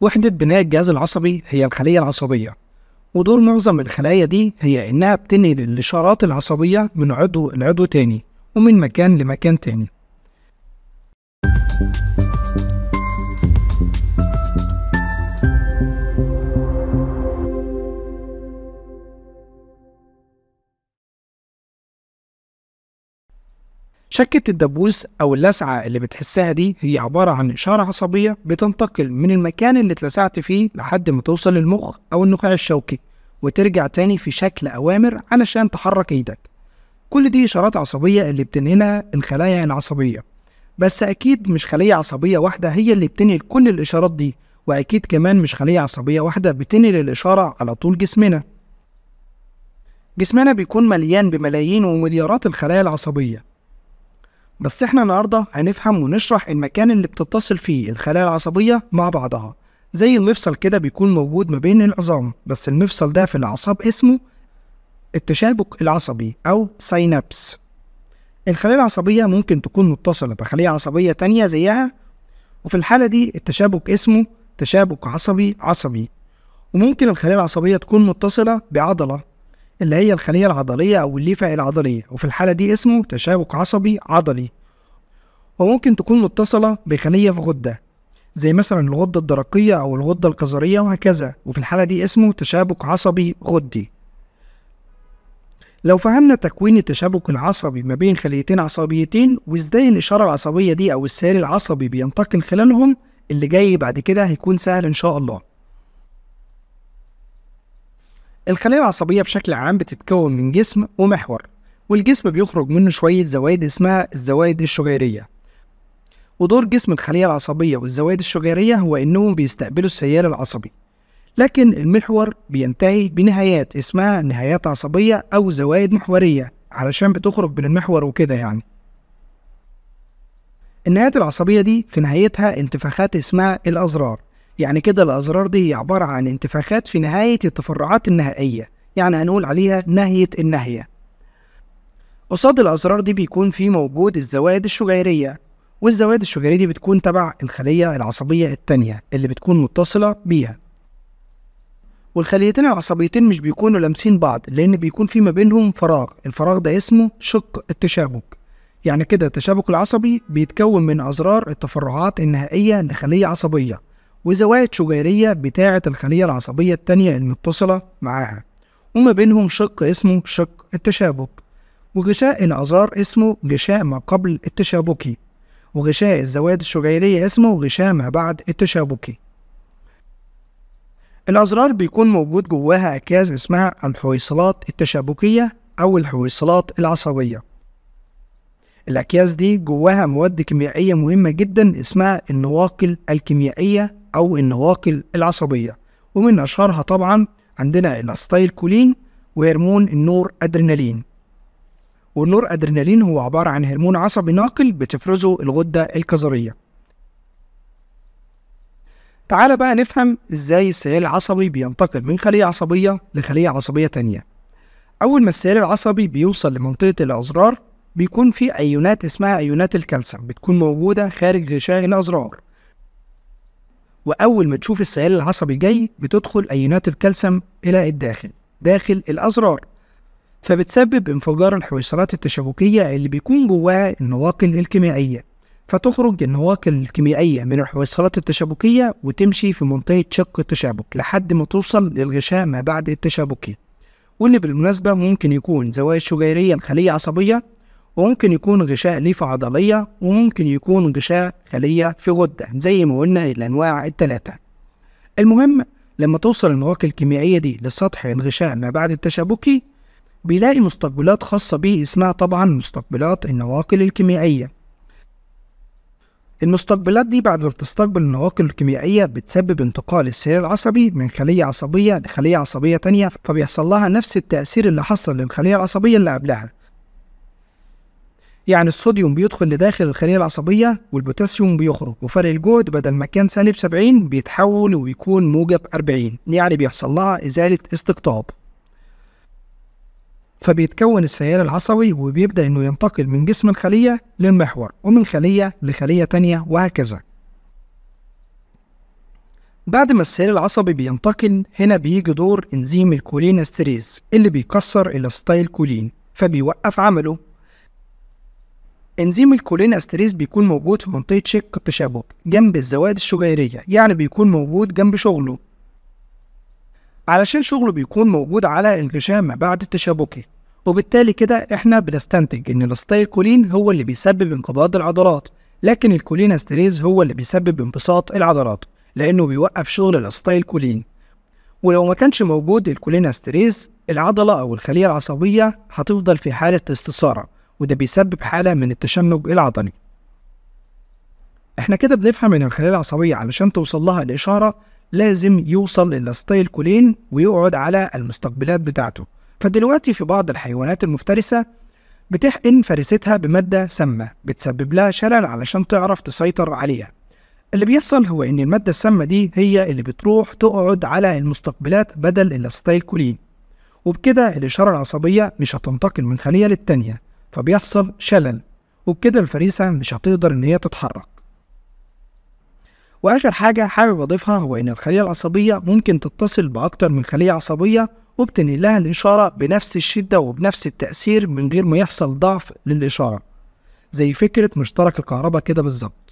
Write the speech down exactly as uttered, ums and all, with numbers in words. وحدة بناء الجهاز العصبي هي الخلية العصبية، ودور معظم الخلايا دي هي إنها بتنقل الإشارات العصبية من عضو لعضو تاني ومن مكان لمكان تاني. شكة الدبوس أو اللسعة اللي بتحسها دي هي عبارة عن إشارة عصبية بتنتقل من المكان اللي اتلسعت فيه لحد ما توصل للمخ أو النخاع الشوكي وترجع تاني في شكل أوامر علشان تحرك إيدك. كل دي إشارات عصبية اللي بتنقلها الخلايا العصبية، بس أكيد مش خلية عصبية واحدة هي اللي بتنقل كل الإشارات دي، وأكيد كمان مش خلية عصبية واحدة بتنقل الإشارة على طول جسمنا. جسمنا بيكون مليان بملايين ومليارات الخلايا العصبية، بس احنا النهارده هنفهم ونشرح المكان اللي بتتصل فيه الخلايا العصبية مع بعضها. زي المفصل كده بيكون موجود ما بين العظام، بس المفصل ده في الأعصاب اسمه التشابك العصبي أو سينابس. الخلية العصبية ممكن تكون متصلة بخلية عصبية تانية زيها، وفي الحالة دي التشابك اسمه تشابك عصبي عصبي. وممكن الخلية العصبية تكون متصلة بعضلة اللي هي الخلية العضلية أو الليفة العضلية، وفي الحالة دي اسمه تشابك عصبي عضلي. وممكن تكون متصلة بخلية في غدة زي مثلا الغدة الدرقية أو الغدة الكظرية وهكذا، وفي الحالة دي اسمه تشابك عصبي غدي. لو فهمنا تكوين التشابك العصبي ما بين خليتين عصبيتين وازاي الإشارة العصبية دي أو السير العصبي بينتقل خلالهم، اللي جاي بعد كده هيكون سهل إن شاء الله. الخلية العصبية بشكل عام بتتكون من جسم ومحور، والجسم بيخرج منه شوية زوائد اسمها الزوائد الشجيرية. ودور جسم الخلية العصبية والزوائد الشجيرية هو إنهم بيستقبلوا السيال العصبي، لكن المحور بينتهي بنهايات اسمها نهايات عصبية أو زوائد محورية علشان بتخرج من المحور وكده يعني. النهايات العصبية دي في نهايتها انتفاخات اسمها الأزرار، يعني كده الأزرار دي هي عبارة عن انتفاخات في نهاية التفرعات النهائية، يعني هنقول عليها نهاية النهاية. قصاد الأزرار دي بيكون في موجود الزوائد الشجيرية، والزوائد الشجيرية دي بتكون تبع الخلية العصبية التانية اللي بتكون متصلة بيها. والخليتين العصبيتين مش بيكونوا لامسين بعض لأن بيكون في ما بينهم فراغ، الفراغ ده اسمه شق التشابك. يعني كده التشابك العصبي بيتكون من أزرار التفرعات النهائية لخلية عصبية وزوائد شجيرية بتاعة الخلية العصبية التانية المتصلة معاها، وما بينهم شق اسمه شق التشابك. وغشاء الأزرار اسمه غشاء ما قبل التشابكي، وغشاء الزوائد الشجيرية اسمه غشاء ما بعد التشابكي. الأزرار بيكون موجود جواها أكياس اسمها الحويصلات التشابكية أو الحويصلات العصبية. الأكياس دي جواها مواد كيميائية مهمة جدا اسمها النواقل الكيميائية أو النواقل العصبية، ومن أشهرها طبعا عندنا الأستيل كولين وهرمون النور أدرينالين. والنور أدرينالين هو عبارة عن هرمون عصبي ناقل بتفرزه الغدة الكظرية. تعال بقى نفهم إزاي السيال العصبي بينتقل من خلية عصبية لخلية عصبية تانية. أول ما السيال العصبي بيوصل لمنطقة الأزرار بيكون في أيونات اسمها أيونات الكالسيوم بتكون موجودة خارج غشاء الأزرار، وأول ما تشوف السيال العصبي جاي بتدخل أيونات الكالسيوم إلى الداخل داخل الأزرار، فبتسبب انفجار الحويصلات التشابكية اللي بيكون جواها النواقل الكيميائية، فتخرج النواقل الكيميائية من الحويصلات التشابكية وتمشي في منطقة شق التشابك لحد ما توصل للغشاء ما بعد التشابكي، واللي بالمناسبة ممكن يكون زوائد شجيرية لخلية عصبية، وممكن يكون غشاء ليفة عضلية، وممكن يكون غشاء خلية في غدة زي ما قلنا الأنواع التلاتة. المهم لما توصل النواقل الكيميائية دي لسطح الغشاء ما بعد التشابكي بيلاقي مستقبلات خاصة بيه اسمها طبعا مستقبلات النواقل الكيميائية. المستقبلات دي بعد ما بتستقبل النواقل الكيميائية بتسبب انتقال السير العصبي من خلية عصبية لخلية عصبية تانية، فبيحصل لها نفس التأثير اللي حصل للخلية العصبية اللي قبلها. يعني الصوديوم بيدخل لداخل الخلية العصبية والبوتاسيوم بيخرج، وفرق الجهد بدل ما كان سالب سبعين بيتحول ويكون موجب أربعين، يعني بيحصل لها إزالة استقطاب. فبيتكون السيال العصبي وبيبدأ إنه ينتقل من جسم الخلية للمحور ومن خلية لخلية تانية وهكذا. بعد ما السير العصبي بينتقل هنا بيجي دور إنزيم الكولين إستريز اللي بيكسر الأستيل كولين فبيوقف عمله. إنزيم الكولين إستريز بيكون موجود في منطقة شق التشابك جنب الزوائد الشجيرية، يعني بيكون موجود جنب شغله، علشان شغله بيكون موجود على الغشاء ما بعد التشابكي، وبالتالي كده احنا بنستنتج ان الأستيل كولين هو اللي بيسبب انقباض العضلات، لكن الكولين إستريز هو اللي بيسبب انبساط العضلات لأنه بيوقف شغل الأستيل كولين. ولو ما كانش موجود الكولين إستريز العضلة أو الخلية العصبية هتفضل في حالة استثارة، وده بيسبب حالة من التشنج العضلي. احنا كده بنفهم ان الخلية العصبية علشان توصل لها الإشارة لازم يوصل الأستيل كولين ويقعد على المستقبلات بتاعته. فدلوقتي في بعض الحيوانات المفترسة بتحقن فرستها بمادة سامة بتسبب لها شلل علشان تعرف تسيطر عليها. اللي بيحصل هو ان المادة السامة دي هي اللي بتروح تقعد على المستقبلات بدل الأستيل كولين، وبكده الإشارة العصبية مش هتنتقل من خلية للتانية فبيحصل شلل، وبكده الفريسة مش هتقدر إن هي تتحرك. وآخر حاجة حابب أضيفها هو إن الخلية العصبية ممكن تتصل بأكتر من خلية عصبية وبتنقل لها الإشارة بنفس الشدة وبنفس التأثير من غير ما يحصل ضعف للإشارة، زي فكرة مشترك الكهرباء كده بالظبط.